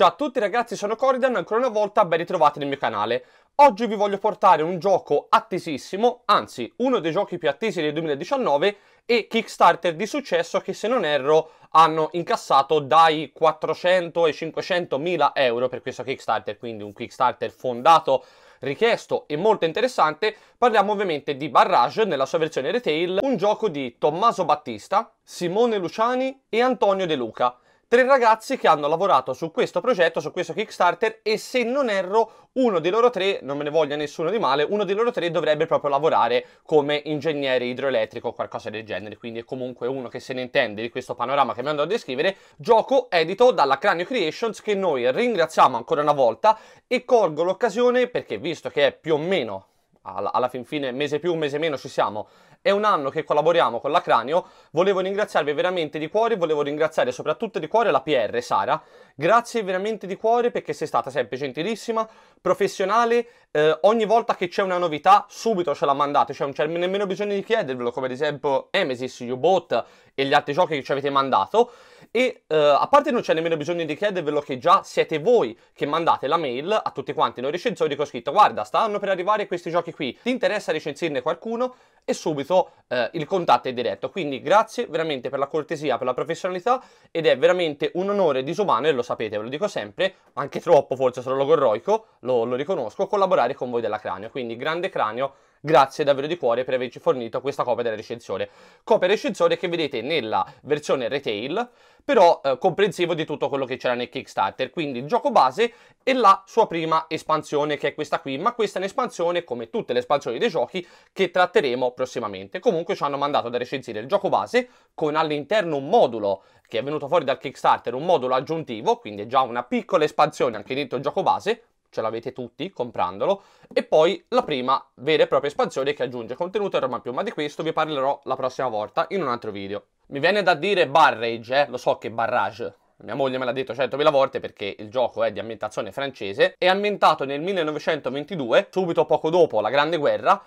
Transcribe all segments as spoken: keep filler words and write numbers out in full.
Ciao a tutti ragazzi, sono Corydan, ancora una volta ben ritrovati nel mio canale. Oggi vi voglio portare un gioco attesissimo, anzi uno dei giochi più attesi del duemiladiciannove e Kickstarter di successo che, se non erro, hanno incassato dai quattrocento ai cinquecentomila euro per questo Kickstarter, quindi un Kickstarter fondato, richiesto e molto interessante. Parliamo ovviamente di Barrage nella sua versione retail, un gioco di Tommaso Battista, Simone Luciani e Antonio De Luca. Tre ragazzi che hanno lavorato su questo progetto, su questo Kickstarter, e se non erro uno dei loro tre, non me ne voglia nessuno di male, uno dei loro tre dovrebbe proprio lavorare come ingegnere idroelettrico o qualcosa del genere, quindi è comunque uno che se ne intende di questo panorama che mi andrò a descrivere. Gioco edito dalla Cranio Creations, che noi ringraziamo ancora una volta, e colgo l'occasione perché, visto che è più o meno, alla, alla fin fine, mese più, mese meno ci siamo, è un anno che collaboriamo con la Cranio, volevo ringraziarvi veramente di cuore, volevo ringraziare soprattutto di cuore la P R Sara, grazie veramente di cuore perché sei stata sempre gentilissima, professionale, eh, ogni volta che c'è una novità subito ce la mandate, cioè non c'è nemmeno bisogno di chiedervelo, come ad esempio Emesis, U-Boat e gli altri giochi che ci avete mandato, e eh, a parte non c'è nemmeno bisogno di chiedervelo che già siete voi che mandate la mail a tutti quanti noi recensori che ho scritto: guarda, stanno per arrivare questi giochi qui, ti interessa recensirne qualcuno? E subito Eh, il contatto è diretto. Quindi grazie veramente per la cortesia, per la professionalità, ed è veramente un onore disumano, e lo sapete, ve lo dico sempre, anche troppo forse, sono logorroico, lo, lo riconosco, collaborare con voi della Cranio. Quindi grande Cranio, grazie davvero di cuore per averci fornito questa copia della recensione, copia recensione che vedete nella versione retail, però eh, comprensivo di tutto quello che c'era nel Kickstarter, quindi il gioco base e la sua prima espansione, che è questa qui, ma questa è un'espansione come tutte le espansioni dei giochi che tratteremo prossimamente. Comunque ci hanno mandato da recensire il gioco base con all'interno un modulo che è venuto fuori dal Kickstarter, un modulo aggiuntivo, quindi è già una piccola espansione anche dentro il gioco base, ce l'avete tutti comprandolo, e poi la prima vera e propria espansione che aggiunge contenuto e roba più, ma di questo vi parlerò la prossima volta in un altro video. Mi viene da dire Barrage, eh? Lo so che Barrage, mia moglie me l'ha detto centomila volte perché il gioco è di ambientazione francese, è ambientato nel millenovecentoventidue, subito poco dopo la Grande Guerra,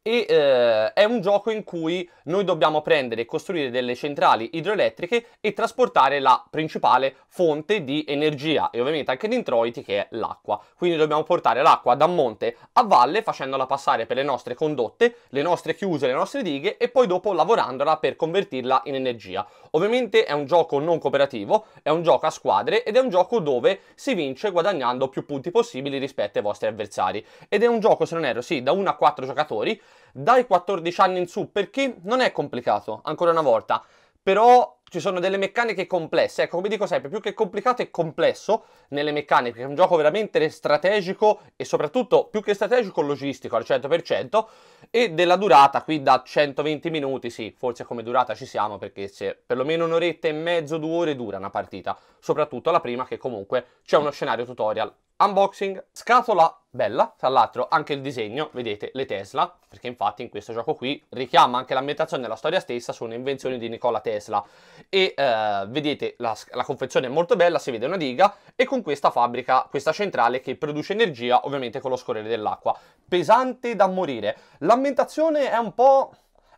e eh, è un gioco in cui noi dobbiamo prendere e costruire delle centrali idroelettriche e trasportare la principale fonte di energia e ovviamente anche di introiti, che è l'acqua. Quindi dobbiamo portare l'acqua da monte a valle facendola passare per le nostre condotte, le nostre chiuse, le nostre dighe, e poi dopo lavorandola per convertirla in energia. Ovviamente è un gioco non cooperativo, è un gioco a squadre ed è un gioco dove si vince guadagnando più punti possibili rispetto ai vostri avversari, ed è un gioco, se non erro, sì, da uno a quattro giocatori dai quattordici anni in su, perché non è complicato, ancora una volta, però ci sono delle meccaniche complesse. Ecco, come dico sempre, più che complicato è complesso nelle meccaniche, perché è un gioco veramente strategico e soprattutto più che strategico logistico al cento per cento, e della durata qui da centoventi minuti, sì, forse come durata ci siamo, perché se perlomeno un'oretta e mezzo, due ore dura una partita, soprattutto la prima, che comunque c'è uno scenario tutorial. Unboxing, scatola bella, tra l'altro anche il disegno, vedete le Tesla, perché infatti in questo gioco qui richiama anche l'ambientazione della storia stessa su un'invenzione di Nicola Tesla, e eh, vedete la, la confezione è molto bella, si vede una diga e con questa fabbrica, questa centrale che produce energia ovviamente con lo scorrere dell'acqua, pesante da morire. L'ambientazione è un po'...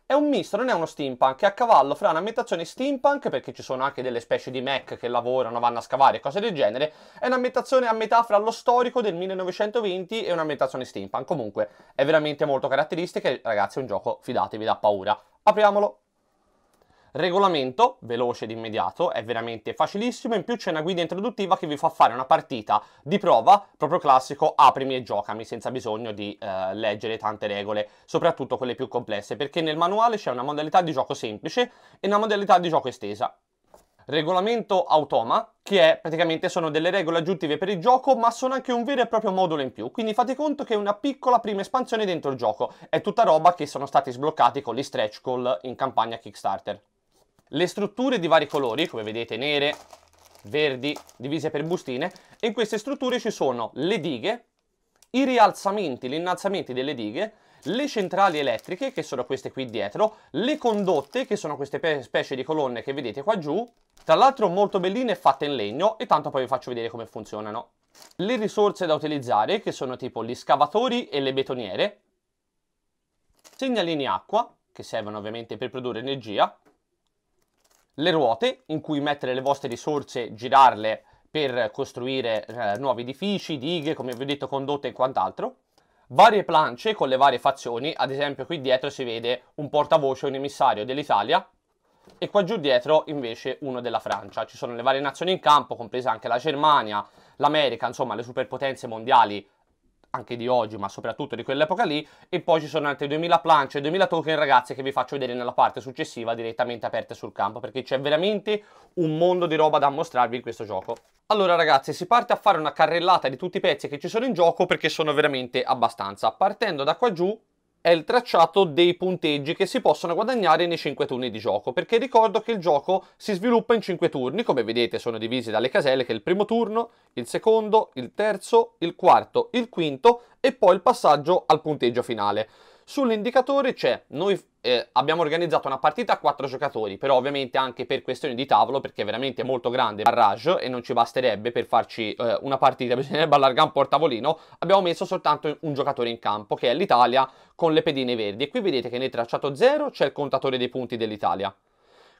è un misto, non è uno steampunk, è a cavallo fra un'ambientazione steampunk, perché ci sono anche delle specie di mech che lavorano, vanno a scavare, cose del genere, è un'ambientazione a metà fra lo storico del millenovecentoventi e un'ambientazione steampunk. Comunque è veramente molto caratteristica e ragazzi è un gioco, fidatevi, dà paura. Apriamolo. Regolamento, veloce ed immediato, è veramente facilissimo, in più c'è una guida introduttiva che vi fa fare una partita di prova, proprio classico aprimi e giocami, senza bisogno di eh, leggere tante regole, soprattutto quelle più complesse, perché nel manuale c'è una modalità di gioco semplice e una modalità di gioco estesa. Regolamento automa, che è praticamente sono delle regole aggiuntive per il gioco, ma sono anche un vero e proprio modulo in più, quindi fate conto che è una piccola prima espansione dentro il gioco, è tutta roba che sono stati sbloccati con gli stretch goal in campagna Kickstarter. Le strutture di vari colori, come vedete nere, verdi, divise per bustine, e in queste strutture ci sono le dighe, i rialzamenti, gli innalzamenti delle dighe, le centrali elettriche, che sono queste qui dietro, le condotte, che sono queste specie di colonne che vedete qua giù, tra l'altro molto belline, fatte in legno, e tanto poi vi faccio vedere come funzionano. Le risorse da utilizzare, che sono tipo gli scavatori e le betoniere, segnalini acqua, che servono ovviamente per produrre energia, le ruote in cui mettere le vostre risorse, girarle per costruire eh, nuovi edifici, dighe, come vi ho detto, condotte e quant'altro. Varie planche con le varie fazioni, ad esempio qui dietro si vede un portavoce, un emissario dell'Italia, e qua giù dietro invece uno della Francia. Ci sono le varie nazioni in campo, compresa anche la Germania, l'America, insomma le superpotenze mondiali anche di oggi, ma soprattutto di quell'epoca lì. E poi ci sono altre duemila planche, duemila token, ragazzi, che vi faccio vedere nella parte successiva direttamente aperte sul campo, perché c'è veramente un mondo di roba da mostrarvi in questo gioco. Allora ragazzi, si parte a fare una carrellata di tutti i pezzi che ci sono in gioco, perché sono veramente abbastanza. Partendo da qua giù è il tracciato dei punteggi che si possono guadagnare nei cinque turni di gioco, perché ricordo che il gioco si sviluppa in cinque turni, come vedete sono divisi dalle caselle, che è il primo turno, il secondo, il terzo, il quarto, il quinto e poi il passaggio al punteggio finale. Sull'indicatore c'è, noi eh, abbiamo organizzato una partita a quattro giocatori, però ovviamente anche per questioni di tavolo, perché è veramente molto grande Barrage e non ci basterebbe per farci eh, una partita, bisognerebbe allargare un po' il tavolino. Abbiamo messo soltanto un giocatore in campo, che è l'Italia, con le pedine verdi, e qui vedete che nel tracciato zero c'è il contatore dei punti dell'Italia.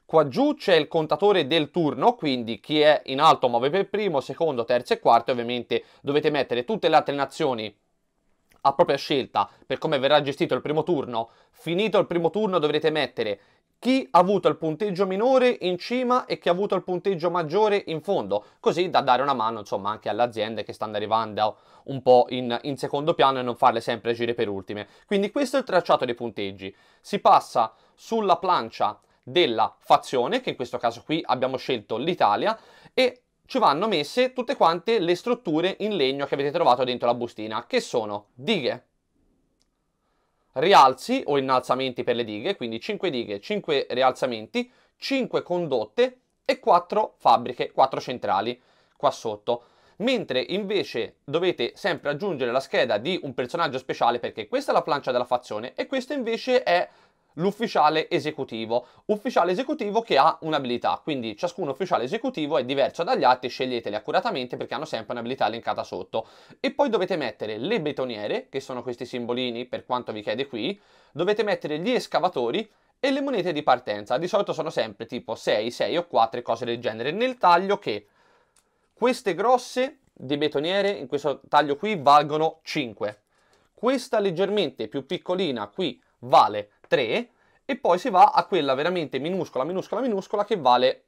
Qua giù c'è il contatore del turno, quindi chi è in alto muove per primo, secondo, terzo e quarto. Ovviamente dovete mettere tutte le altre nazioni a propria scelta per come verrà gestito il primo turno. Finito il primo turno dovrete mettere chi ha avuto il punteggio minore in cima e chi ha avuto il punteggio maggiore in fondo, così da dare una mano insomma anche alle aziende che stanno arrivando un po' in, in secondo piano e non farle sempre agire per ultime. Quindi questo è il tracciato dei punteggi. Si passa sulla plancia della fazione, che in questo caso qui abbiamo scelto l'Italia, e ci vanno messe tutte quante le strutture in legno che avete trovato dentro la bustina, che sono dighe, rialzi o innalzamenti per le dighe, quindi cinque dighe, cinque rialzamenti, cinque condotte e quattro fabbriche, quattro centrali qua sotto. Mentre invece dovete sempre aggiungere la scheda di un personaggio speciale, perché questa è la plancia della fazione e questo invece è l'ufficiale esecutivo, ufficiale esecutivo che ha un'abilità, quindi ciascun ufficiale esecutivo è diverso dagli altri, sceglieteli accuratamente perché hanno sempre un'abilità elencata sotto. E poi dovete mettere le betoniere, che sono questi simbolini per quanto vi chiede qui, dovete mettere gli escavatori e le monete di partenza, di solito sono sempre tipo sei, sei o quattro e cose del genere, nel taglio che queste grosse di betoniere, in questo taglio qui, valgono cinque, questa leggermente più piccolina qui vale tre, e poi si va a quella veramente minuscola, minuscola, minuscola che vale,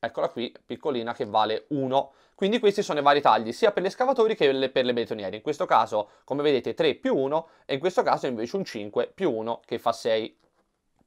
eccola qui, piccolina, che vale uno. Quindi questi sono i vari tagli sia per gli escavatori che per le betoniere. In questo caso, come vedete, tre più uno e in questo caso invece un cinque più uno che fa sei.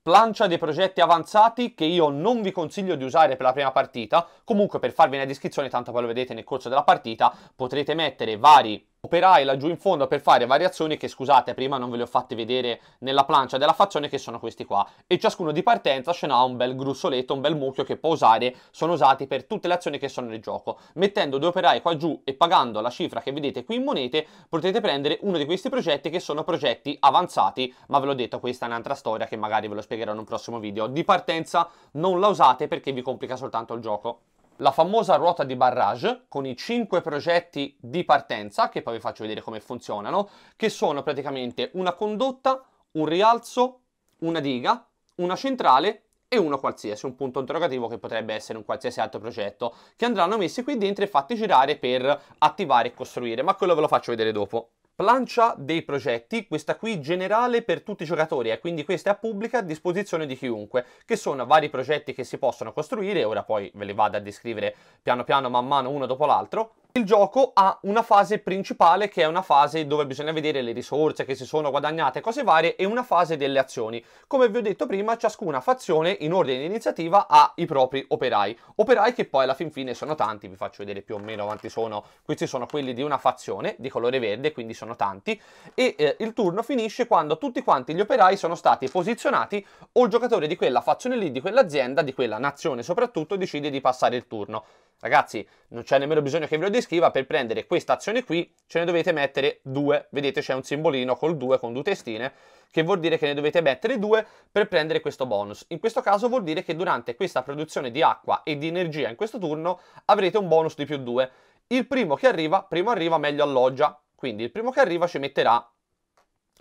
Plancia dei progetti avanzati, che io non vi consiglio di usare per la prima partita, comunque per farvi una descrizione, tanto poi lo vedete nel corso della partita, potrete mettere vari operai laggiù in fondo per fare variazioni che, scusate, prima non ve le ho fatte vedere nella plancia della fazione, che sono questi qua, e ciascuno di partenza ce n'ha un bel grussoletto, un bel mucchio che può usare, sono usati per tutte le azioni che sono nel gioco. Mettendo due operai qua giù e pagando la cifra che vedete qui in monete potete prendere uno di questi progetti, che sono progetti avanzati, ma ve l'ho detto, questa è un'altra storia che magari ve lo spiegherò in un prossimo video. Di partenza non la usate perché vi complica soltanto il gioco. La famosa ruota di Barrage con i cinque progetti di partenza, che poi vi faccio vedere come funzionano, che sono praticamente una condotta, un rialzo, una diga, una centrale e uno qualsiasi, un punto interrogativo che potrebbe essere un qualsiasi altro progetto, che andranno messi qui dentro e fatti girare per attivare e costruire, ma quello ve lo faccio vedere dopo. Plancia dei progetti, questa qui generale per tutti i giocatori, e quindi questa è a pubblica a disposizione di chiunque, che sono vari progetti che si possono costruire, ora poi ve li vado a descrivere piano piano man mano uno dopo l'altro. Il gioco ha una fase principale, che è una fase dove bisogna vedere le risorse che si sono guadagnate, cose varie, e una fase delle azioni. Come vi ho detto prima, ciascuna fazione in ordine di iniziativa ha i propri operai, operai che poi alla fin fine sono tanti, vi faccio vedere più o meno quanti sono. Questi sono quelli di una fazione di colore verde, quindi sono tanti, e eh, il turno finisce quando tutti quanti gli operai sono stati posizionati, o il giocatore di quella fazione lì, di quell'azienda, di quella nazione soprattutto, decide di passare il turno. Ragazzi, non c'è nemmeno bisogno che ve lo descriva, per prendere questa azione qui ce ne dovete mettere due, vedete c'è un simbolino col due con due testine, che vuol dire che ne dovete mettere due per prendere questo bonus. In questo caso vuol dire che durante questa produzione di acqua e di energia in questo turno avrete un bonus di più due. Il primo che arriva, primo arriva meglio alloggia, quindi il primo che arriva ci metterà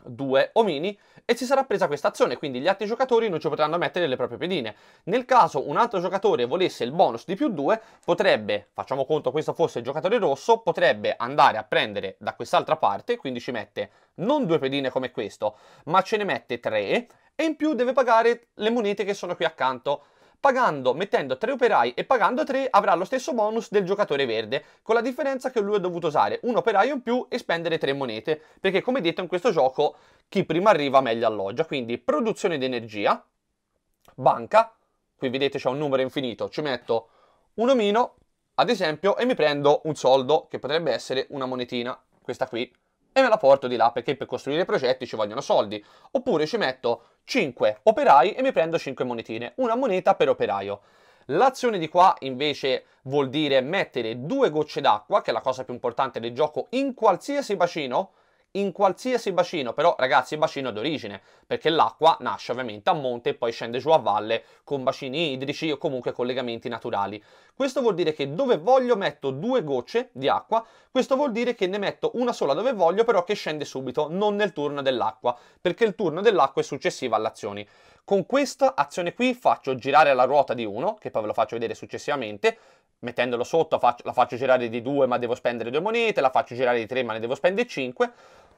due omini e si sarà presa questa azione, quindi gli altri giocatori non ci potranno mettere le proprie pedine. Nel caso un altro giocatore volesse il bonus di più due, potrebbe, facciamo conto questo fosse il giocatore rosso, potrebbe andare a prendere da quest'altra parte, quindi ci mette non due pedine come questo, ma ce ne mette tre, e in più deve pagare le monete che sono qui accanto. Pagando, mettendo tre operai e pagando tre, avrà lo stesso bonus del giocatore verde, con la differenza che lui ha dovuto usare un operaio in più e spendere tre monete, perché come detto in questo gioco chi prima arriva meglio alloggia. Quindi produzione di energia, banca, qui vedete c'è un numero infinito, ci metto un omino ad esempio e mi prendo un soldo che potrebbe essere una monetina, questa qui, e me la porto di là perché per costruire progetti ci vogliono soldi. Oppure ci metto cinque operai e mi prendo cinque monetine, una moneta per operaio. L'azione di qua invece vuol dire mettere due gocce d'acqua, che è la cosa più importante del gioco, in qualsiasi bacino, in qualsiasi bacino, però ragazzi bacino d'origine, perché l'acqua nasce ovviamente a monte e poi scende giù a valle con bacini idrici o comunque collegamenti naturali. Questo vuol dire che dove voglio metto due gocce di acqua, questo vuol dire che ne metto una sola dove voglio però che scende subito, non nel turno dell'acqua, perché il turno dell'acqua è successivo alle azioni. Con questa azione qui faccio girare la ruota di uno, che poi ve lo faccio vedere successivamente, mettendolo sotto faccio, la faccio girare di due ma devo spendere due monete, la faccio girare di tre ma ne devo spendere cinque.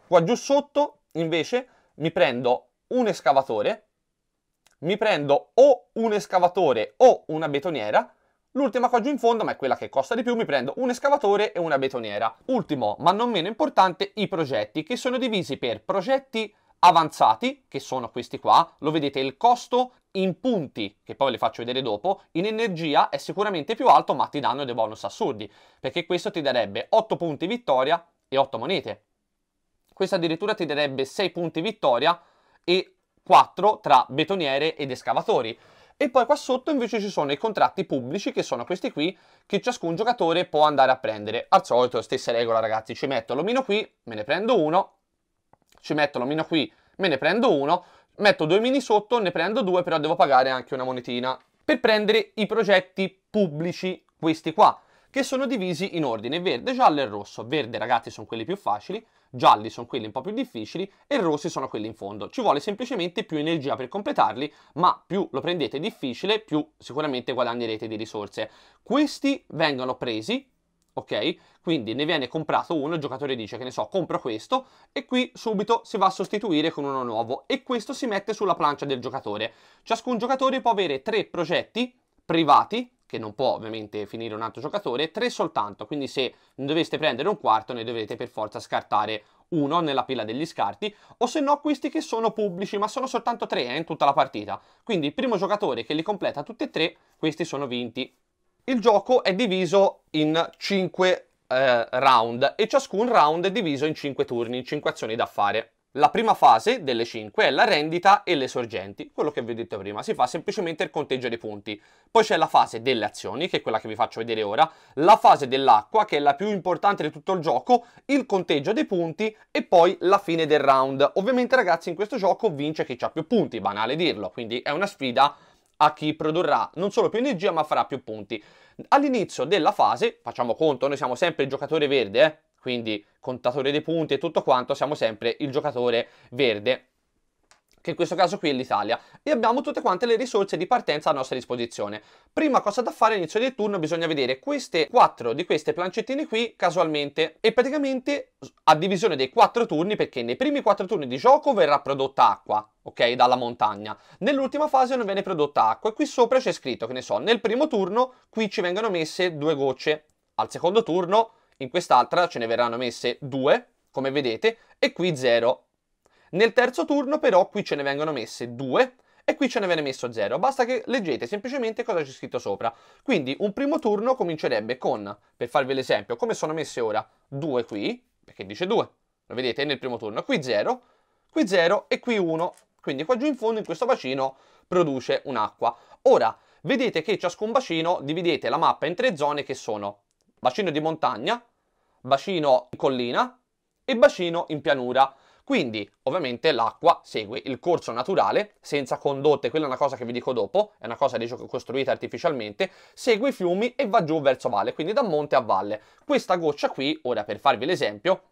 Qua giù sotto invece mi prendo un escavatore, mi prendo o un escavatore o una betoniera, l'ultima qua giù in fondo, ma è quella che costa di più, mi prendo un escavatore e una betoniera. Ultimo ma non meno importante, i progetti, che sono divisi per progetti avanzati, che sono questi qua, lo vedete il costo in punti, che poi ve li faccio vedere dopo, in energia è sicuramente più alto ma ti danno dei bonus assurdi, perché questo ti darebbe otto punti vittoria e otto monete. Questo addirittura ti darebbe sei punti vittoria e quattro tra betoniere ed escavatori. E poi qua sotto invece ci sono i contratti pubblici, che sono questi qui, che ciascun giocatore può andare a prendere. Al solito stessa regola ragazzi, ci metto l'omino qui, me ne prendo uno, ci metto l'omino qui, me ne prendo uno, metto due mini sotto, ne prendo due, però devo pagare anche una monetina. Per prendere i progetti pubblici, questi qua, che sono divisi in ordine verde, giallo e rosso. Verde ragazzi sono quelli più facili, gialli sono quelli un po' più difficili e rossi sono quelli in fondo. Ci vuole semplicemente più energia per completarli, ma più lo prendete difficile, più sicuramente guadagnerete di risorse. Questi vengono presi, ok? Quindi ne viene comprato uno, il giocatore dice che ne so, compro questo, e qui subito si va a sostituire con uno nuovo e questo si mette sulla plancia del giocatore. Ciascun giocatore può avere tre progetti privati, che non può ovviamente finire un altro giocatore, tre soltanto, quindi se ne doveste prendere un quarto ne dovete per forza scartare uno nella pila degli scarti, o se no questi che sono pubblici, ma sono soltanto tre eh, in tutta la partita, quindi il primo giocatore che li completa tutti e tre, questi sono vinti. Il gioco è diviso in cinque eh, round e ciascun round è diviso in cinque turni, in cinque azioni da fare. La prima fase delle cinque è la rendita e le sorgenti, quello che vi ho detto prima, si fa semplicemente il conteggio dei punti. Poi c'è la fase delle azioni, che è quella che vi faccio vedere ora, la fase dell'acqua, che è la più importante di tutto il gioco, il conteggio dei punti e poi la fine del round. Ovviamente ragazzi in questo gioco vince chi ha più punti, banale dirlo, quindi è una sfida a chi produrrà non solo più energia ma farà più punti. All'inizio della fase, facciamo conto, noi siamo sempre il giocatore verde, eh? Quindi contatore dei punti e tutto quanto, siamo sempre il giocatore verde, che in questo caso qui è l'Italia, e abbiamo tutte quante le risorse di partenza a nostra disposizione. Prima cosa da fare all'inizio del turno, bisogna vedere queste quattro di queste plancettine qui casualmente, e praticamente a divisione dei quattro turni, perché nei primi quattro turni di gioco verrà prodotta acqua, ok, dalla montagna, nell'ultima fase non viene prodotta acqua, e qui sopra c'è scritto, che ne so, nel primo turno qui ci vengono messe due gocce, al secondo turno in quest'altra ce ne verranno messe due, come vedete, e qui zero. Nel terzo turno però qui ce ne vengono messe due e qui ce ne viene messo zero. Basta che leggete semplicemente cosa c'è scritto sopra. Quindi un primo turno comincerebbe con, per farvi l'esempio, come sono messe ora, due qui, perché dice due, lo vedete nel primo turno, qui zero, qui zero e qui uno. Quindi qua giù in fondo in questo bacino produce un'acqua. Ora, vedete che ciascun bacino dividete la mappa in tre zone che sono bacino di montagna, bacino in collina e bacino in pianura. Quindi ovviamente l'acqua segue il corso naturale senza condotte, quella è una cosa che vi dico dopo, è una cosa di gioco costruita artificialmente, segue i fiumi e va giù verso valle, quindi da monte a valle. Questa goccia qui, ora per farvi l'esempio,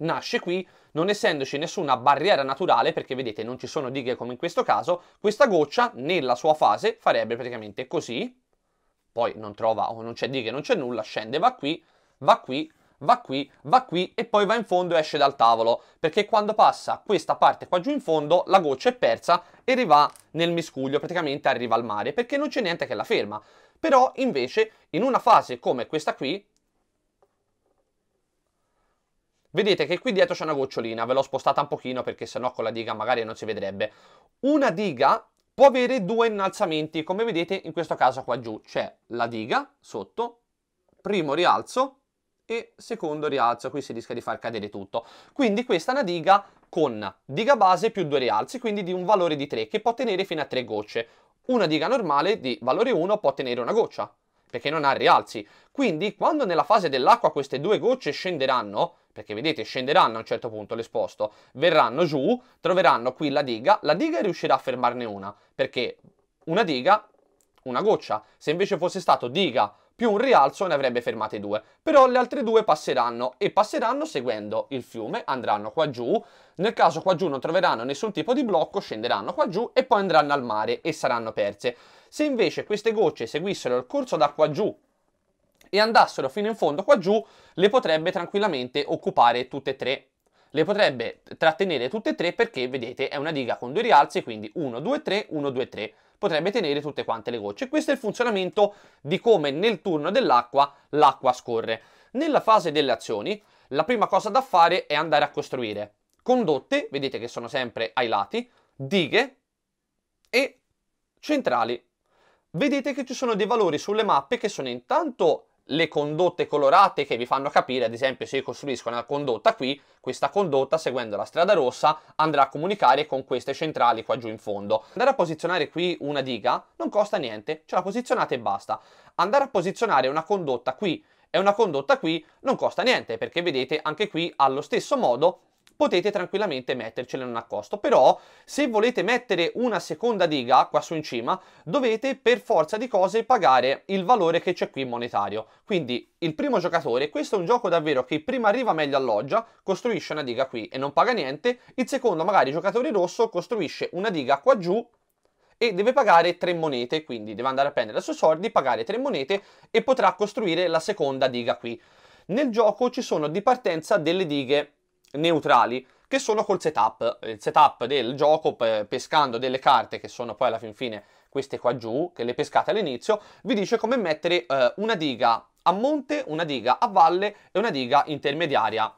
nasce qui, non essendoci nessuna barriera naturale, perché vedete non ci sono dighe come in questo caso, questa goccia nella sua fase farebbe praticamente così, poi non trova o non c'è dighe, non c'è nulla, scende, va qui, va qui, va qui, va qui e poi va in fondo e esce dal tavolo, perché quando passa questa parte qua giù in fondo la goccia è persa e rivà nel miscuglio, praticamente arriva al mare, perché non c'è niente che la ferma. Però invece in una fase come questa qui, vedete che qui dietro c'è una gocciolina, ve l'ho spostata un pochino perché sennò con la diga magari non si vedrebbe. Una diga può avere due innalzamenti, come vedete in questo caso qua giù, c'è la diga sotto, primo rialzo e secondo rialzo, qui si rischia di far cadere tutto. Quindi questa è una diga con diga base più due rialzi, quindi di un valore di tre, che può tenere fino a tre gocce. Una diga normale di valore uno può tenere una goccia, perché non ha rialzi. Quindi quando nella fase dell'acqua queste due gocce scenderanno, perché vedete scenderanno a un certo punto, le sposto, verranno giù, troveranno qui la diga, la diga riuscirà a fermarne una, perché una diga, una goccia. Se invece fosse stato diga più un rialzo ne avrebbe fermate due, però le altre due passeranno e passeranno seguendo il fiume, andranno qua giù, nel caso qua giù non troveranno nessun tipo di blocco, scenderanno qua giù e poi andranno al mare e saranno perse. Se invece queste gocce seguissero il corso da qua giù e andassero fino in fondo qua giù, le potrebbe tranquillamente occupare tutte e tre, le potrebbe trattenere tutte e tre, perché vedete è una diga con due rialzi, quindi uno, due, tre, uno, due, tre. Potrebbe tenere tutte quante le gocce. Questo è il funzionamento di come nel turno dell'acqua l'acqua scorre. Nella fase delle azioni la prima cosa da fare è andare a costruire condotte, vedete che sono sempre ai lati, dighe e centrali. Vedete che ci sono dei valori sulle mappe che sono intanto le condotte colorate che vi fanno capire, ad esempio se io costruisco una condotta qui, questa condotta seguendo la strada rossa andrà a comunicare con queste centrali qua giù in fondo. Andare a posizionare qui una diga non costa niente, ce la posizionate e basta. Andare a posizionare una condotta qui e una condotta qui non costa niente, perché vedete anche qui allo stesso modo potete tranquillamente mettercele in un accosto. Però se volete mettere una seconda diga qua su in cima dovete per forza di cose pagare il valore che c'è qui monetario. Quindi il primo giocatore, questo è un gioco davvero che prima arriva meglio alloggia, costruisce una diga qui e non paga niente, il secondo magari giocatore rosso costruisce una diga qua giù e deve pagare tre monete, quindi deve andare a prendere i suoi soldi, pagare tre monete e potrà costruire la seconda diga qui. Nel gioco ci sono di partenza delle dighe neutrali che sono col setup, il setup del gioco pescando delle carte che sono poi alla fin fine queste qua giù che le pescate all'inizio, vi dice come mettere eh, una diga a monte, una diga a valle e una diga intermediaria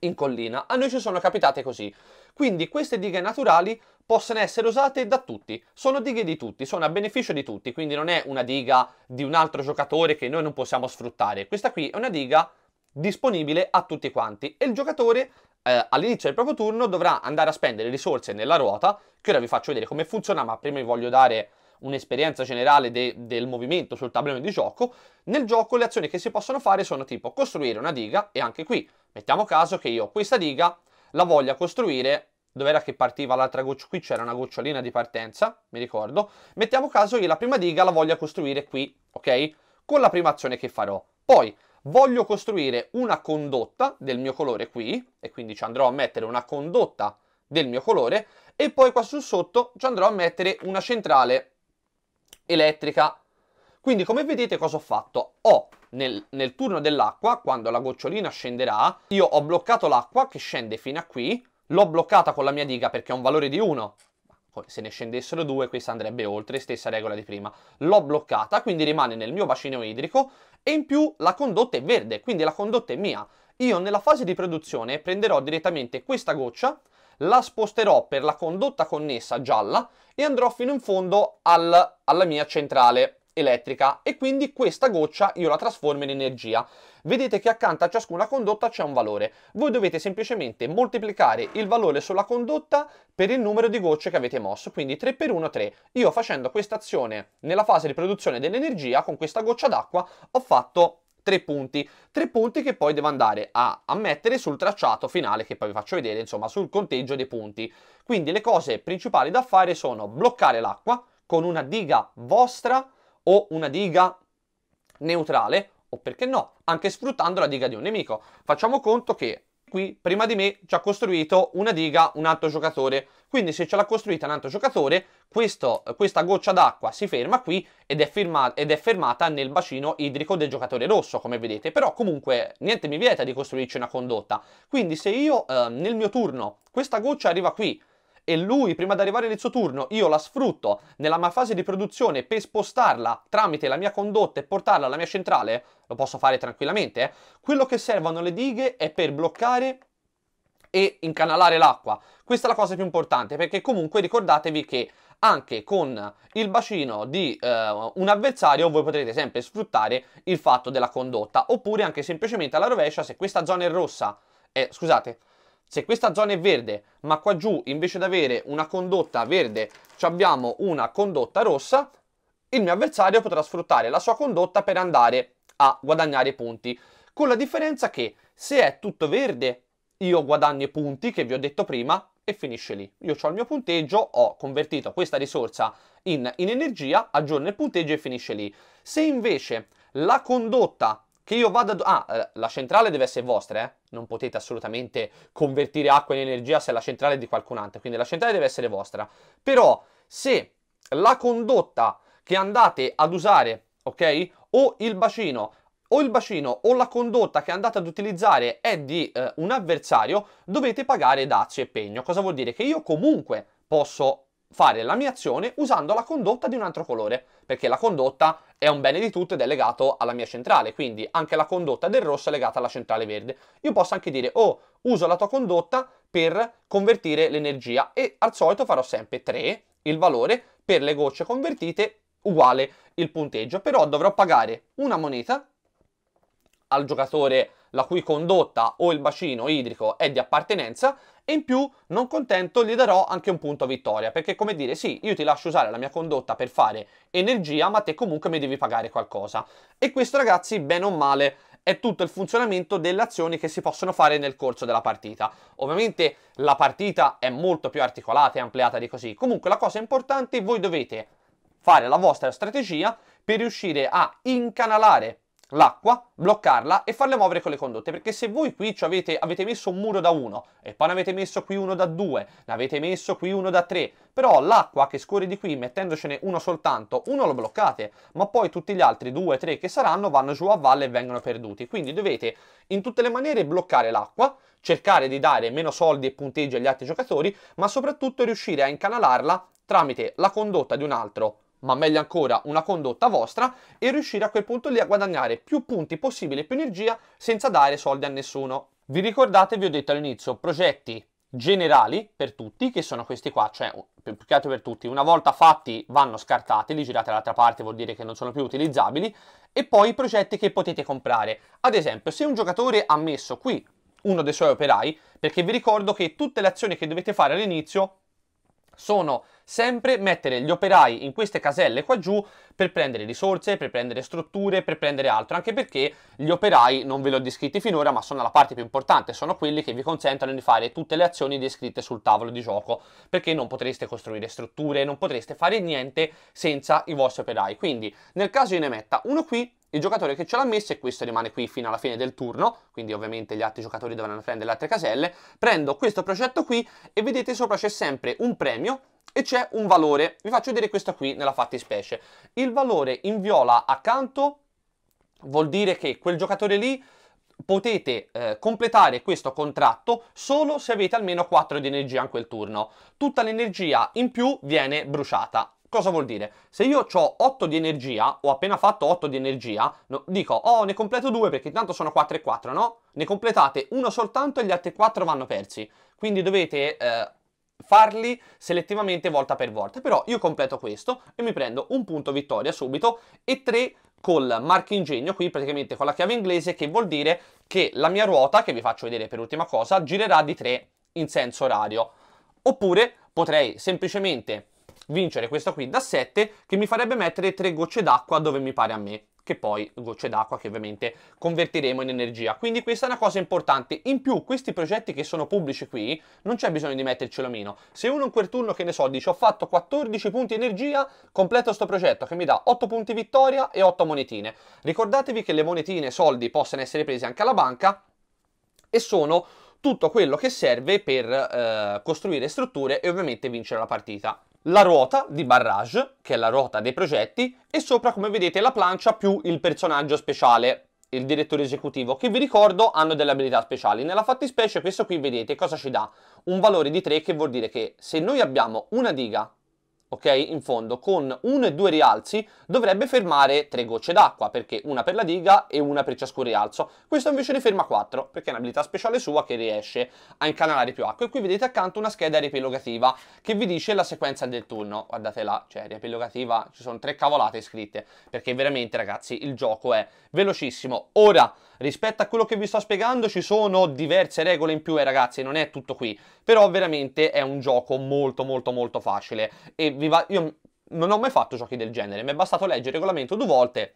in collina. A noi ci sono capitate così, quindi queste dighe naturali possono essere usate da tutti, sono dighe di tutti, sono a beneficio di tutti, quindi non è una diga di un altro giocatore che noi non possiamo sfruttare, questa qui è una diga disponibile a tutti quanti e il giocatore eh, all'inizio del proprio turno dovrà andare a spendere risorse nella ruota, che ora vi faccio vedere come funziona, ma prima vi voglio dare un'esperienza generale de del movimento sul tabellone di gioco. Nel gioco le azioni che si possono fare sono tipo costruire una diga, e anche qui mettiamo caso che io questa diga la voglia costruire, dov'era che partiva l'altra goccia, qui c'era una gocciolina di partenza, mi ricordo, mettiamo caso che la prima diga la voglia costruire qui, ok? Con la prima azione che farò. Poi voglio costruire una condotta del mio colore qui, e quindi ci andrò a mettere una condotta del mio colore, e poi qua su sotto ci andrò a mettere una centrale elettrica. Quindi come vedete cosa ho fatto? Ho nel, nel turno dell'acqua, quando la gocciolina scenderà, io ho bloccato l'acqua che scende fino a qui, l'ho bloccata con la mia diga perché ha un valore di uno. Se ne scendessero due questa andrebbe oltre, stessa regola di prima, l'ho bloccata, quindi rimane nel mio bacino idrico e in più la condotta è verde, quindi la condotta è mia. Io nella fase di produzione prenderò direttamente questa goccia, la sposterò per la condotta connessa gialla e andrò fino in fondo al, alla mia centrale elettrica e quindi questa goccia io la trasformo in energia. Vedete che accanto a ciascuna condotta c'è un valore, voi dovete semplicemente moltiplicare il valore sulla condotta per il numero di gocce che avete mosso, quindi tre per uno tre. Io facendo questa azione nella fase di produzione dell'energia con questa goccia d'acqua ho fatto tre punti, tre punti che poi devo andare a, a mettere sul tracciato finale che poi vi faccio vedere, insomma sul conteggio dei punti. Quindi le cose principali da fare sono bloccare l'acqua con una diga vostra o una diga neutrale, o perché no, anche sfruttando la diga di un nemico. Facciamo conto che qui prima di me ci ha costruito una diga un altro giocatore, quindi se ce l'ha costruita un altro giocatore, questo, questa goccia d'acqua si ferma qui ed è, firma, ed è fermata nel bacino idrico del giocatore rosso, come vedete. Però comunque niente mi vieta di costruirci una condotta, quindi se io eh, nel mio turno questa goccia arriva qui e lui prima di arrivare nel suo turno io la sfrutto nella mia fase di produzione per spostarla tramite la mia condotta e portarla alla mia centrale, lo posso fare tranquillamente. eh. Quello che servono le dighe è per bloccare e incanalare l'acqua. Questa è la cosa più importante, perché comunque ricordatevi che anche con il bacino di eh, un avversario voi potrete sempre sfruttare il fatto della condotta, oppure anche semplicemente alla rovescia. Se questa zona è rossa, eh, scusate, se questa zona è verde, ma qua giù invece di avere una condotta verde abbiamo una condotta rossa, il mio avversario potrà sfruttare la sua condotta per andare a guadagnare punti, con la differenza che se è tutto verde io guadagno i punti che vi ho detto prima e finisce lì. Io ho il mio punteggio, ho convertito questa risorsa in, in energia, aggiorno il punteggio e finisce lì. Se invece la condotta che io vado ad... Ah, la centrale deve essere vostra, eh? Non potete assolutamente convertire acqua in energia se la centrale è di qualcun altro, quindi la centrale deve essere vostra. Però se la condotta che andate ad usare, ok? O il bacino, o il bacino o la condotta che andate ad utilizzare è di eh, un avversario, dovete pagare dazi e pegno. Cosa vuol dire? Che io comunque posso fare la mia azione usando la condotta di un altro colore, perché la condotta è un bene di tutto ed è legato alla mia centrale, quindi anche la condotta del rosso è legata alla centrale verde. Io posso anche dire: oh, uso la tua condotta per convertire l'energia, e al solito farò sempre tre il valore per le gocce convertite uguale il punteggio, però dovrò pagare una moneta al giocatore la cui condotta o il bacino idrico è di appartenenza, e in più, non contento, gli darò anche un punto vittoria, perché come dire: sì, io ti lascio usare la mia condotta per fare energia, ma te comunque mi devi pagare qualcosa. E questo, ragazzi, bene o male, è tutto il funzionamento delle azioni che si possono fare nel corso della partita. Ovviamente la partita è molto più articolata e ampliata di così. Comunque la cosa importante, voi dovete fare la vostra strategia per riuscire a incanalare l'acqua, bloccarla e farle muovere con le condotte, perché se voi qui ci avete, avete messo un muro da uno e poi ne avete messo qui uno da due, ne avete messo qui uno da tre, però l'acqua che scorre di qui mettendocene uno soltanto, uno lo bloccate, ma poi tutti gli altri due, tre che saranno vanno giù a valle e vengono perduti. Quindi dovete in tutte le maniere bloccare l'acqua, cercare di dare meno soldi e punteggi agli altri giocatori, ma soprattutto riuscire a incanalarla tramite la condotta di un altro, ma meglio ancora una condotta vostra, e riuscire a quel punto lì a guadagnare più punti possibile, più energia, senza dare soldi a nessuno. Vi ricordate, vi ho detto all'inizio, progetti generali per tutti, che sono questi qua, cioè più che altro per tutti. Una volta fatti vanno scartati, li girate dall'altra parte, vuol dire che non sono più utilizzabili. E poi i progetti che potete comprare. Ad esempio, se un giocatore ha messo qui uno dei suoi operai, perché vi ricordo che tutte le azioni che dovete fare all'inizio sono sempre mettere gli operai in queste caselle qua giù per prendere risorse, per prendere strutture, per prendere altro, anche perché gli operai non ve li ho descritti finora, ma sono la parte più importante, sono quelli che vi consentono di fare tutte le azioni descritte sul tavolo di gioco, perché non potreste costruire strutture, non potreste fare niente senza i vostri operai. Quindi nel caso io ne metta uno qui, il giocatore che ce l'ha messo, e questo rimane qui fino alla fine del turno, quindi ovviamente gli altri giocatori dovranno prendere le altre caselle, prendo questo progetto qui e vedete sopra c'è sempre un premio e c'è un valore. Vi faccio vedere questo qui nella fattispecie. Il valore in viola accanto vuol dire che quel giocatore lì potete eh, completare questo contratto solo se avete almeno quattro di energia in quel turno. Tutta l'energia in più viene bruciata. Cosa vuol dire? Se io ho otto di energia, ho appena fatto otto di energia, no, dico, oh, ne completo due perché intanto sono quattro e quattro, no? Ne completate uno soltanto e gli altri quattro vanno persi. Quindi dovete eh, farli selettivamente volta per volta. Però io completo questo e mi prendo un punto vittoria subito e tre col marchingegno qui, praticamente con la chiave inglese, che vuol dire che la mia ruota, che vi faccio vedere per ultima cosa, girerà di tre in senso orario. Oppure potrei semplicemente vincere questo qui da sette, che mi farebbe mettere tre gocce d'acqua dove mi pare a me, che poi gocce d'acqua che ovviamente convertiremo in energia. Quindi questa è una cosa importante. In più questi progetti che sono pubblici qui non c'è bisogno di mettercelo meno. Se uno in quel turno, che ne so, dice ho fatto quattordici punti energia, completo sto progetto che mi dà otto punti vittoria e otto monetine. Ricordatevi che le monetine, soldi, possono essere presi anche alla banca e sono tutto quello che serve per eh, costruire strutture e ovviamente vincere la partita. La ruota di Barrage, che è la ruota dei progetti, e sopra, come vedete, la plancia più il personaggio speciale, il direttore esecutivo, che vi ricordo hanno delle abilità speciali. Nella fattispecie questo qui, vedete cosa ci dà? Un valore di tre, che vuol dire che se noi abbiamo una diga, ok, in fondo, con uno e due rialzi, dovrebbe fermare tre gocce d'acqua, perché una per la diga e una per ciascun rialzo. Questo invece ne ferma quattro, perché è un'abilità speciale sua che riesce a incanalare più acqua. E qui vedete accanto una scheda riepilogativa che vi dice la sequenza del turno. Guardate là, cioè riepilogativa, ci sono tre cavolate scritte, perché veramente, ragazzi, il gioco è velocissimo. Ora, rispetto a quello che vi sto spiegando, ci sono diverse regole in più, e eh, ragazzi, non è tutto qui, però veramente è un gioco molto molto molto facile. E vi va... io non ho mai fatto giochi del genere, mi è bastato leggere il regolamento due volte,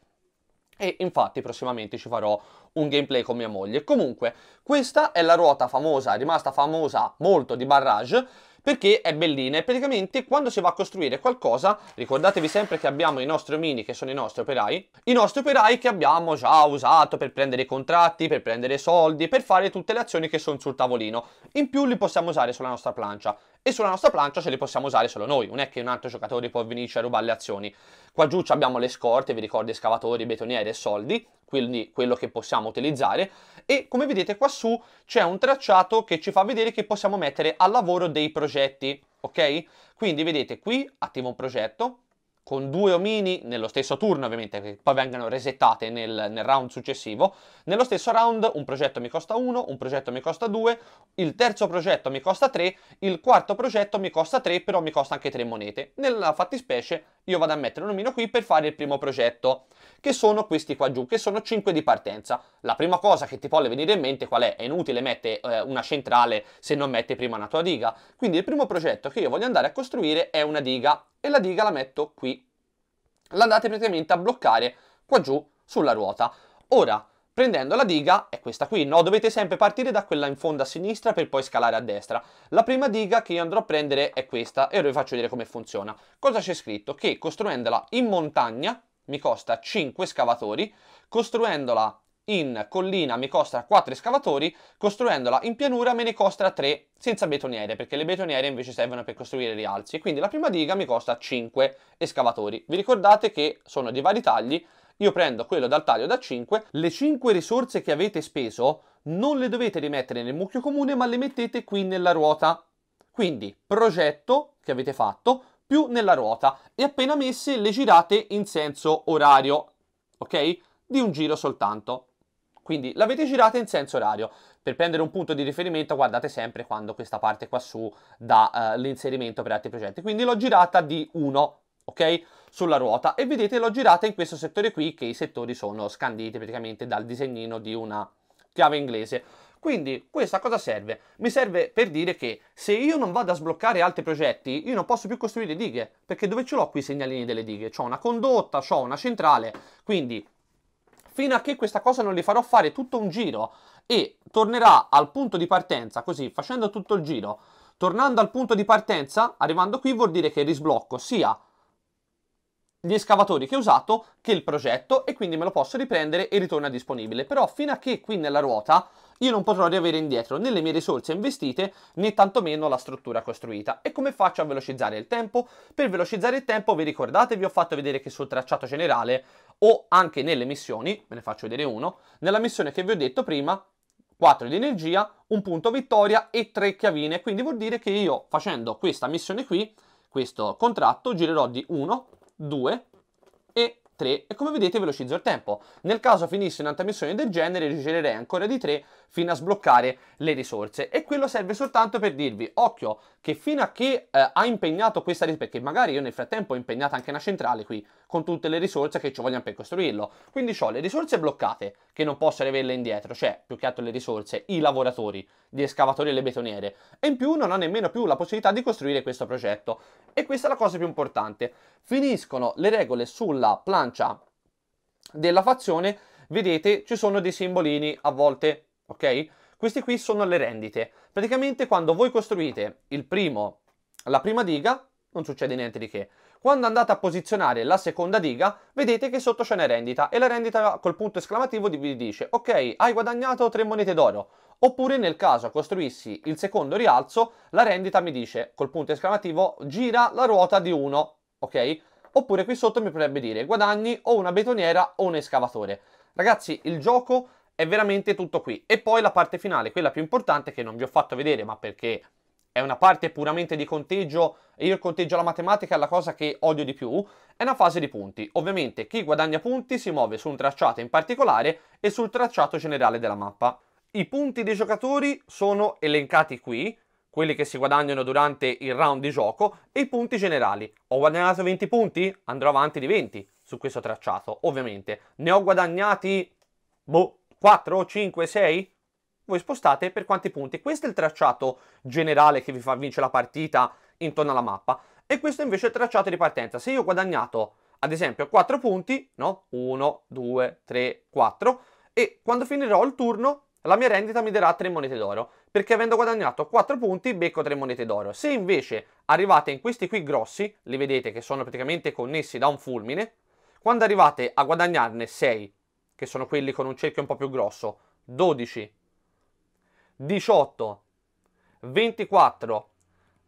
e infatti prossimamente ci farò un gameplay con mia moglie. Comunque, questa è la ruota famosa, rimasta famosa molto, di Barrage, perché è bellina, e praticamente quando si va a costruire qualcosa, ricordatevi sempre che abbiamo i nostri omini, che sono i nostri operai, i nostri operai che abbiamo già usato per prendere i contratti, per prendere soldi, per fare tutte le azioni che sono sul tavolino. In più li possiamo usare sulla nostra plancia, e sulla nostra plancia ce li possiamo usare solo noi, non è che un altro giocatore può venirci a rubare le azioni. Qua giù abbiamo le scorte, vi ricordo, escavatori, betoniere e soldi, quindi quello che possiamo utilizzare, e come vedete qua su c'è un tracciato che ci fa vedere che possiamo mettere al lavoro dei progetti, ok? Quindi vedete qui, attivo un progetto, con due omini nello stesso turno ovviamente, che poi vengano resettate nel, nel round successivo. Nello stesso round un progetto mi costa uno, un progetto mi costa due, il terzo progetto mi costa tre, il quarto progetto mi costa tre, però mi costa anche tre monete. Nella fattispecie io vado a mettere un omino qui per fare il primo progetto, che sono questi qua giù, che sono cinque di partenza. La prima cosa che ti può venire in mente qual è? È inutile mettere eh, una centrale se non metti prima una tua diga. Quindi il primo progetto che io voglio andare a costruire è una diga, e la diga la metto qui. L'andate praticamente a bloccare qua giù sulla ruota. Ora, prendendo la diga, è questa qui, no? Dovete sempre partire da quella in fondo a sinistra per poi scalare a destra. La prima diga che io andrò a prendere è questa, e ora vi faccio vedere come funziona. Cosa c'è scritto? Che costruendola in montagna mi costa cinque scavatori, costruendola in collina mi costa quattro scavatori, costruendola in pianura me ne costa tre, senza betoniere, perché le betoniere invece servono per costruire rialzi. Quindi la prima diga mi costa cinque scavatori. Vi ricordate che sono di vari tagli. Io prendo quello dal taglio da cinque, le cinque risorse che avete speso non le dovete rimettere nel mucchio comune, ma le mettete qui nella ruota. Quindi progetto che avete fatto più nella ruota, e appena messe le girate in senso orario, ok? Di un giro soltanto. Quindi l'avete girata in senso orario. Per prendere un punto di riferimento guardate sempre quando questa parte qua su dà uh, l'inserimento per altri progetti. Quindi l'ho girata di uno, ok? Sulla ruota, e vedete l'ho girata in questo settore qui, che i settori sono scanditi praticamente dal disegnino di una chiave inglese. Quindi questa cosa serve? Mi serve per dire che se io non vado a sbloccare altri progetti, io non posso più costruire dighe, perché dove ce l'ho qui i segnalini delle dighe? C'ho una condotta, c'ho una centrale, quindi fino a che questa cosa non li farò fare tutto un giro e tornerà al punto di partenza, così facendo tutto il giro, tornando al punto di partenza, arrivando qui vuol dire che risblocco sia gli escavatori che ho usato che il progetto, e quindi me lo posso riprendere e ritorna disponibile. Però fino a che qui nella ruota io non potrò riavere indietro né le mie risorse investite né tantomeno la struttura costruita. E come faccio a velocizzare il tempo? Per velocizzare il tempo, vi ricordate, vi ho fatto vedere che sul tracciato generale o anche nelle missioni, ve ne faccio vedere uno, nella missione che vi ho detto prima, quattro di energia, un punto vittoria e tre chiavine. Quindi vuol dire che io, facendo questa missione qui, questo contratto, girerò di uno, due e tre, e come vedete velocizzo il tempo. Nel caso finisse un'altra missione del genere, rigirerei ancora di tre fino a sbloccare le risorse. E quello serve soltanto per dirvi, occhio, che fino a che eh, ha impegnato questa risorsa, perché magari io nel frattempo ho impegnato anche una centrale qui, con tutte le risorse che ci vogliono per costruirlo. Quindi ho le risorse bloccate, che non posso averle indietro, cioè più che altro le risorse, i lavoratori, gli escavatori e le betoniere, e in più non ho nemmeno più la possibilità di costruire questo progetto. E questa è la cosa più importante. Finiscono le regole sulla plancia della fazione, vedete ci sono dei simbolini a volte, ok? Questi qui sono le rendite. Praticamente quando voi costruite il primo, la prima diga, non succede niente di che. Quando andate a posizionare la seconda diga, vedete che sotto c'è una rendita, e la rendita col punto esclamativo vi dice, ok, hai guadagnato tre monete d'oro, oppure nel caso costruissi il secondo rialzo, la rendita mi dice col punto esclamativo gira la ruota di uno, ok? Oppure qui sotto mi potrebbe dire guadagni o una betoniera o un escavatore. Ragazzi, il gioco è veramente tutto qui. E poi la parte finale, quella più importante, che non vi ho fatto vedere ma perché è una parte puramente di conteggio e io il conteggio alla matematica è la cosa che odio di più, è una fase di punti. Ovviamente chi guadagna punti si muove su un tracciato in particolare e sul tracciato generale della mappa. I punti dei giocatori sono elencati qui, quelli che si guadagnano durante il round di gioco, e i punti generali. Ho guadagnato venti punti? Andrò avanti di venti su questo tracciato, ovviamente. Ne ho guadagnati, boh, quattro, cinque, sei? Voi spostate per quanti punti. Questo è il tracciato generale che vi fa vincere la partita intorno alla mappa. E questo invece è il tracciato di partenza. Se io ho guadagnato, ad esempio, quattro punti, no? uno, due, tre, quattro. E quando finirò il turno, la mia rendita mi darà tre monete d'oro. Perché avendo guadagnato quattro punti becco tre monete d'oro. Se invece arrivate in questi qui grossi, li vedete che sono praticamente connessi da un fulmine, quando arrivate a guadagnarne sei, che sono quelli con un cerchio un po' più grosso, dodici, diciotto, ventiquattro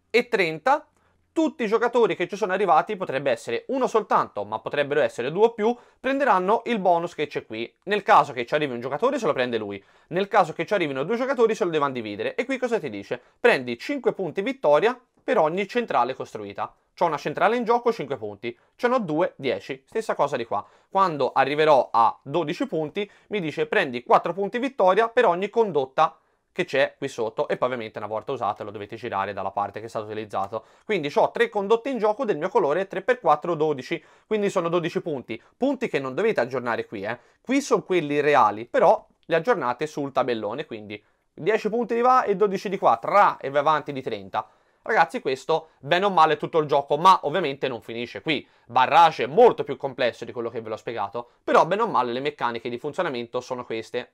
e trenta, tutti i giocatori che ci sono arrivati, potrebbe essere uno soltanto, ma potrebbero essere due o più, prenderanno il bonus che c'è qui. Nel caso che ci arrivi un giocatore se lo prende lui, nel caso che ci arrivino due giocatori se lo devono dividere. E qui cosa ti dice? Prendi cinque punti vittoria per ogni centrale costruita. C'ho una centrale in gioco, cinque punti, ce n'ho due, dieci, stessa cosa di qua. Quando arriverò a dodici punti mi dice prendi quattro punti vittoria per ogni condotta che c'è qui sotto, e poi ovviamente una volta usato lo dovete girare dalla parte che è stato utilizzato. Quindi ho tre condotte in gioco del mio colore, tre per quattro, dodici, quindi sono dodici punti, punti che non dovete aggiornare qui, eh. Qui sono quelli reali, però li aggiornate sul tabellone, quindi dieci punti di là e dodici di qua, tra, e va avanti di trenta. Ragazzi, questo bene o male è tutto il gioco, ma ovviamente non finisce qui. Barrage è molto più complesso di quello che ve l'ho spiegato, però bene o male le meccaniche di funzionamento sono queste.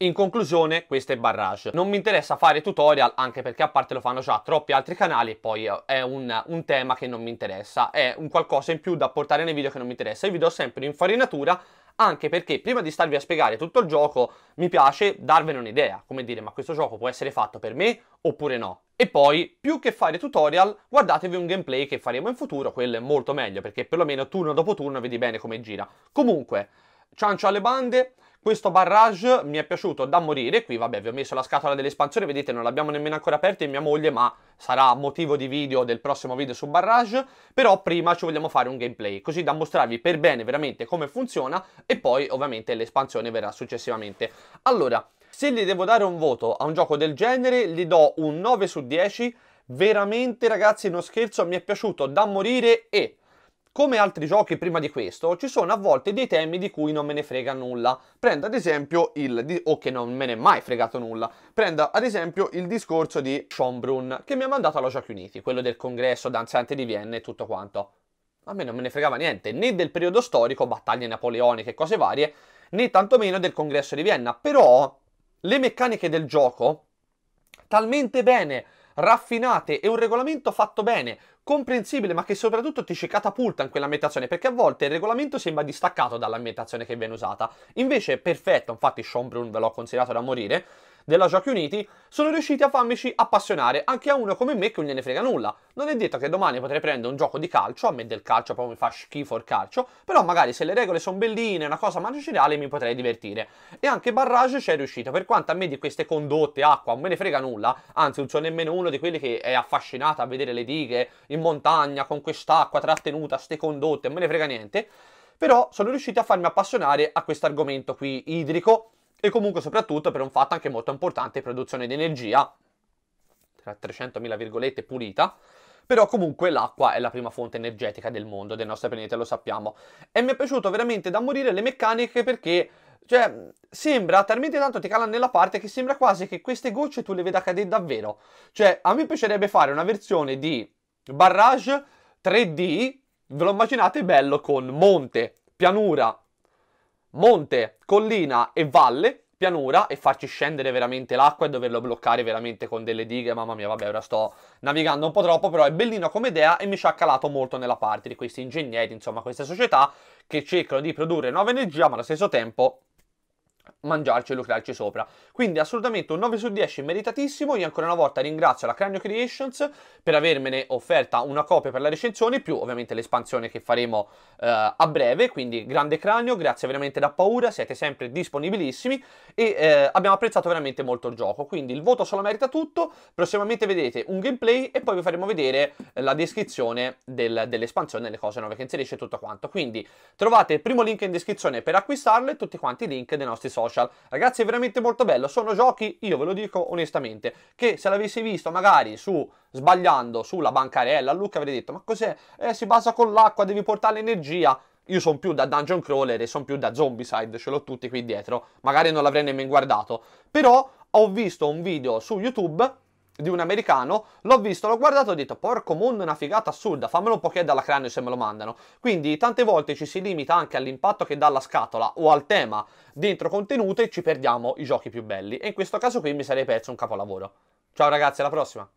In conclusione, questo è Barrage. Non mi interessa fare tutorial, anche perché a parte lo fanno già troppi altri canali, e poi è un, un tema che non mi interessa, è un qualcosa in più da portare nei video che non mi interessa. Io vi do sempre un'infarinatura, anche perché prima di starvi a spiegare tutto il gioco mi piace darvene un'idea, come dire ma questo gioco può essere fatto per me oppure no. E poi, più che fare tutorial, guardatevi un gameplay che faremo in futuro, quello è molto meglio perché perlomeno turno dopo turno vedi bene come gira. Comunque, ciancio alle bande. Questo Barrage mi è piaciuto da morire. Qui vabbè vi ho messo la scatola dell'espansione, vedete non l'abbiamo nemmeno ancora aperta e mia moglie, ma sarà motivo di video del prossimo video su Barrage. Però prima ci vogliamo fare un gameplay, così da mostrarvi per bene veramente come funziona, e poi ovviamente l'espansione verrà successivamente. Allora, se gli devo dare un voto a un gioco del genere, gli do un nove su dieci, veramente ragazzi non scherzo, mi è piaciuto da morire. E come altri giochi prima di questo, ci sono a volte dei temi di cui non me ne frega nulla. Prendo ad esempio il... o che non me ne è mai fregato nulla. Prendo ad esempio il discorso di Schönbrunn, che mi ha mandato alla Giochi Uniti, quello del congresso danzante di Vienna e tutto quanto. A me non me ne fregava niente, né del periodo storico, battaglie napoleoniche e cose varie, né tantomeno del congresso di Vienna. Però le meccaniche del gioco, talmente bene raffinate, e un regolamento fatto bene, comprensibile, ma che soprattutto ti ci catapulta in quell'ambientazione, perché a volte il regolamento sembra distaccato dall'ambientazione che viene usata, invece è perfetto. Infatti Schönbrunn ve l'ho considerato da morire della Giochi Uniti, sono riusciti a farmici appassionare anche a uno come me che non gliene frega nulla. Non è detto che domani potrei prendere un gioco di calcio, a me del calcio proprio mi fa schifo il calcio, però magari se le regole sono belline, è una cosa manageriale, mi potrei divertire. E anche Barrage ci è riuscito, per quanto a me di queste condotte, acqua, non me ne frega nulla, anzi non sono nemmeno uno di quelli che è affascinato a vedere le dighe in montagna con quest'acqua trattenuta, ste condotte, non me ne frega niente, però sono riusciti a farmi appassionare a questo argomento qui idrico, e comunque soprattutto per un fatto anche molto importante, produzione di energia, tra trecentomila virgolette, pulita, però comunque l'acqua è la prima fonte energetica del mondo, del nostro pianeta, lo sappiamo. E mi è piaciuto veramente da morire le meccaniche, perché cioè sembra talmente tanto ti cala nella parte che sembra quasi che queste gocce tu le veda cadere davvero. Cioè a me piacerebbe fare una versione di Barrage tre D, ve lo immaginate bello, con monte, pianura, monte, collina e valle, pianura, e farci scendere veramente l'acqua e doverlo bloccare veramente con delle dighe. Mamma mia, vabbè, ora sto navigando un po' troppo, però è bellino come idea e mi ci ha calato molto nella parte di questi ingegneri, insomma queste società che cercano di produrre nuova energia ma allo stesso tempo mangiarci e lucrarci sopra. Quindi assolutamente un nove su dieci meritatissimo. Io ancora una volta ringrazio la Cranio Creations per avermene offerta una copia per la recensione, più ovviamente l'espansione che faremo eh, a breve. Quindi grande Cranio, grazie veramente da paura, siete sempre disponibilissimi e eh, abbiamo apprezzato veramente molto il gioco, quindi il voto solo merita tutto. Prossimamente vedrete un gameplay e poi vi faremo vedere la descrizione del, dell'espansione, le cose nuove che inserisce e tutto quanto. Quindi trovate il primo link in descrizione per acquistarlo e tutti quanti i link dei nostri social. Ragazzi, è veramente molto bello, sono giochi, io ve lo dico onestamente, che se l'avessi visto magari su, sbagliando, sulla bancarella, Luca avrei detto ma cos'è? Eh, si basa con l'acqua, devi portare l'energia. Io sono più da dungeon crawler e sono più da zombicide, ce l'ho tutti qui dietro, magari non l'avrei nemmeno guardato, però ho visto un video su YouTube di un americano, l'ho visto, l'ho guardato e ho detto porco mondo, una figata assurda, fammelo un po' chiedere alla Cranio se me lo mandano. Quindi tante volte ci si limita anche all'impatto che dà la scatola o al tema dentro contenuto e ci perdiamo i giochi più belli, e in questo caso qui mi sarei perso un capolavoro. Ciao ragazzi, alla prossima!